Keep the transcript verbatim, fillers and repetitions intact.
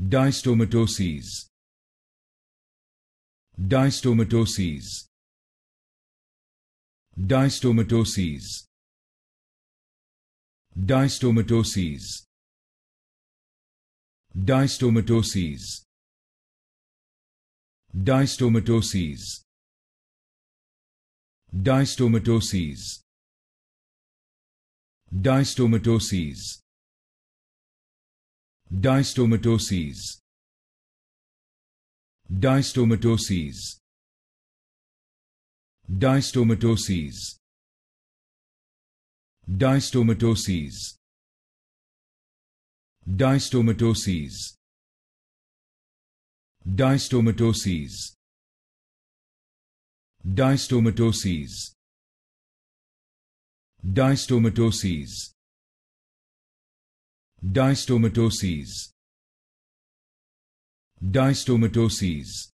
Distomatoses. Distomatoses. Distomatoses. Distomatoses. Distomatoses. Distomatoses. Distomatoses. Distomatoses. Distomatoses. Distomatoses. Distomatoses. Distomatoses. Distomatoses. Distomatoses. Distomatoses. Distomatoses. Distomatoses. Distomatoses.